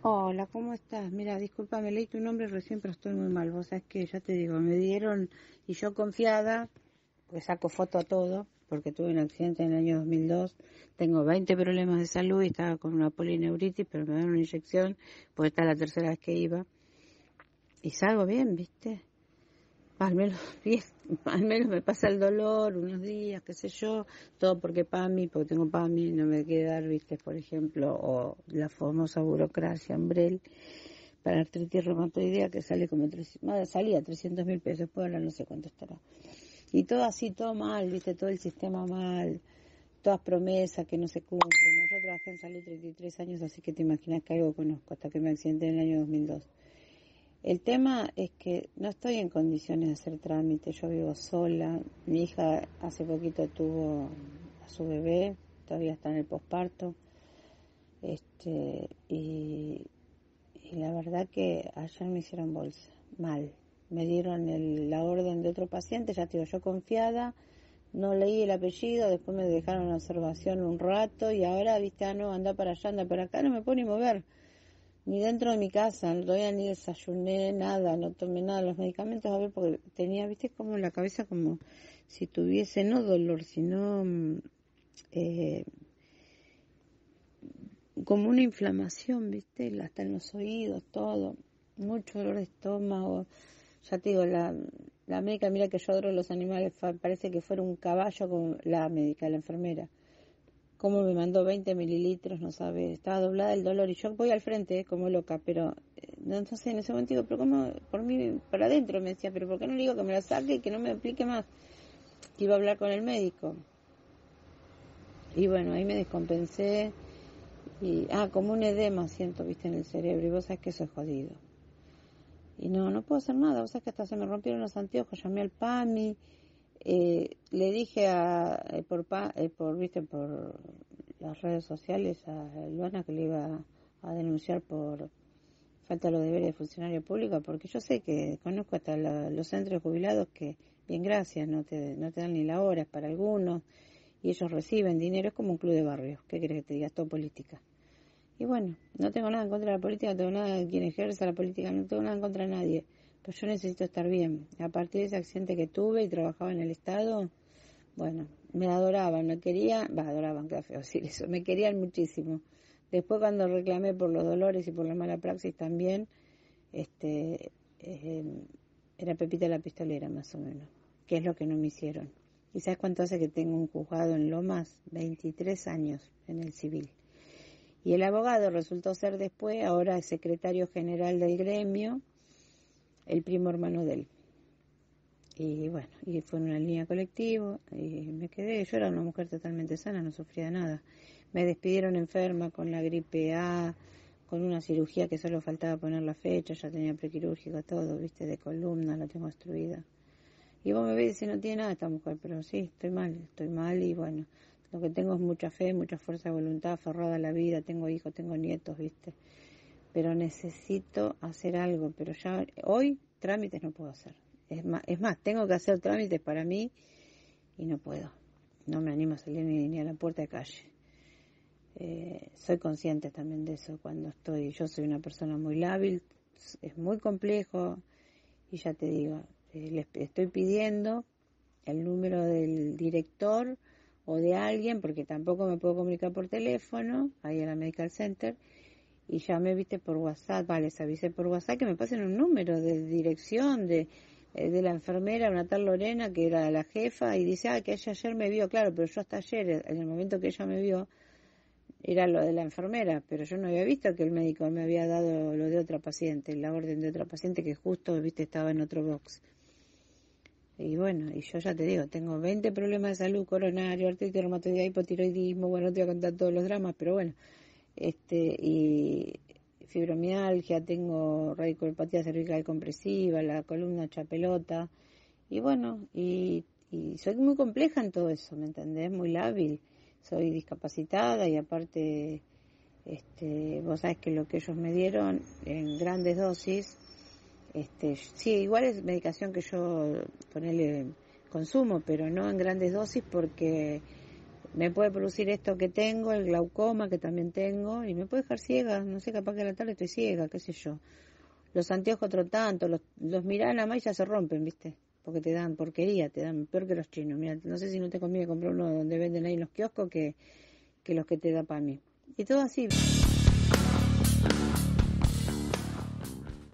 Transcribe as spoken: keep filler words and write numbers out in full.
Hola, ¿cómo estás? Mira, discúlpame, leí tu nombre recién, pero estoy muy mal. Vos sabés que, ya te digo, me dieron, y yo confiada, pues saco foto a todo, porque tuve un accidente en el año dos mil dos, tengo veinte problemas de salud y estaba con una polineuritis, pero me dieron una inyección, porque esta es la tercera vez que iba. Y salgo bien, ¿viste? Al menos bien, al menos me pasa el dolor unos días, qué sé yo, todo porque PAMI, porque tengo PAMI, no me quiere dar, viste, por ejemplo, o la famosa burocracia Umbrel para artritis reumatoidea que sale como tres, no, salía trescientos mil pesos, después ahora no sé cuánto estará. Y todo así, todo mal, viste, todo el sistema mal, todas promesas que no se cumplen. Yo trabajé en salud treinta y tres años, así que te imaginas que algo conozco, hasta que me accidenté en el año dos mil dos. El tema es que no estoy en condiciones de hacer trámite, yo vivo sola, mi hija hace poquito tuvo a su bebé, todavía está en el posparto, este, y, y la verdad que ayer me hicieron bolsa, mal, me dieron el, la orden de otro paciente, ya te digo, yo confiada, no leí el apellido, después me dejaron en observación un rato y ahora, viste, ah no, anda para allá, anda para acá, no me puedo ni mover. Ni dentro de mi casa, todavía ni desayuné, nada, no tomé nada de los medicamentos, a ver, porque tenía, viste, como la cabeza como si tuviese, no dolor, sino eh, como una inflamación, viste, hasta en los oídos, todo, mucho dolor de estómago, ya te digo, la, la médica, mira que yo adoro los animales, parece que fuera un caballo con la médica, la enfermera. Como me mandó veinte mililitros, no sabe, estaba doblada el dolor, y yo voy al frente, ¿eh? Como loca, pero eh, entonces en ese momento digo, pero cómo, por mí, para adentro me decía, pero por qué no le digo que me la saque y que no me aplique más, que iba a hablar con el médico, y bueno, ahí me descompensé, y, ah, como un edema siento, viste, en el cerebro, y vos sabés que eso es jodido, y no, no puedo hacer nada, vos sabés que hasta se me rompieron los anteojos, llamé al PAMI, Eh, le dije a, eh, por, pa, eh, por viste por las redes sociales a Luana que le iba a, a denunciar por falta de los deberes de funcionario público, porque yo sé que conozco hasta la, los centros jubilados que, bien gracias, no te no te dan ni la hora para algunos, y ellos reciben dinero, es como un club de barrios, ¿qué querés que te diga? Todo política. Y bueno, no tengo nada en contra de la política, no tengo nada en quien ejerza la política, no tengo nada en contra de nadie. Pero yo necesito estar bien. A partir de ese accidente que tuve y trabajaba en el Estado, bueno, me adoraban, me querían, bah, adoraban, qué feo decir eso, me querían muchísimo. Después cuando reclamé por los dolores y por la mala praxis también, este, eh, era Pepita de la Pistolera más o menos, que es lo que no me hicieron. ¿Y sabes cuánto hace que tengo un juzgado en Lomas? veintitrés años en el civil. Y el abogado resultó ser después, ahora secretario general del gremio, el primo hermano de él. Y bueno, y fue en una línea colectiva, y me quedé, yo era una mujer totalmente sana, no sufría nada. Me despidieron enferma con la gripe A, con una cirugía que solo faltaba poner la fecha, ya tenía prequirúrgica, todo, viste, de columna, la tengo obstruida. Y vos me ves y dices, no tiene nada esta mujer, pero sí, estoy mal, estoy mal, y bueno, lo que tengo es mucha fe, mucha fuerza de voluntad, aferrada a la vida, tengo hijos, tengo nietos, viste. Pero necesito hacer algo, pero ya hoy trámites no puedo hacer. Es más, es más, tengo que hacer trámites para mí y no puedo. No me animo a salir ni, ni a la puerta de calle. Eh, soy consciente también de eso cuando estoy. Yo soy una persona muy lábil, es muy complejo y ya te digo, eh, les estoy pidiendo el número del director o de alguien porque tampoco me puedo comunicar por teléfono, ahí en la Medical Center. Y ya me viste por WhatsApp, vale, les avisé por WhatsApp que me pasen un número de dirección de, de la enfermera, una tal Lorena, que era la jefa, y dice, ah, que ella ayer me vio, claro, pero yo hasta ayer, en el momento que ella me vio, era lo de la enfermera, pero yo no había visto que el médico me había dado lo de otra paciente, la orden de otra paciente que justo, viste, estaba en otro box. Y bueno, y yo ya te digo, tengo veinte problemas de salud, coronario, artritis reumatoidea, hipotiroidismo, bueno, no te voy a contar todos los dramas, pero bueno. Este, y fibromialgia, tengo radiculopatía cervical compresiva, la columna hecha pelota, y bueno, y, y soy muy compleja en todo eso, ¿me entendés? Muy lábil, soy discapacitada y aparte, este, vos sabés que lo que ellos me dieron en grandes dosis, este, sí, igual es medicación que yo, ponele, consumo, pero no en grandes dosis porque me puede producir esto que tengo, el glaucoma que también tengo, y me puede dejar ciega, no sé, capaz que a la tarde estoy ciega, qué sé yo. Los anteojos otro tanto, los, los mirás nada más y ya se rompen, ¿viste? Porque te dan porquería, te dan peor que los chinos. Mira, no sé si no te conviene comprar uno donde venden ahí en los kioscos que, que los que te da PAMI. Y todo así.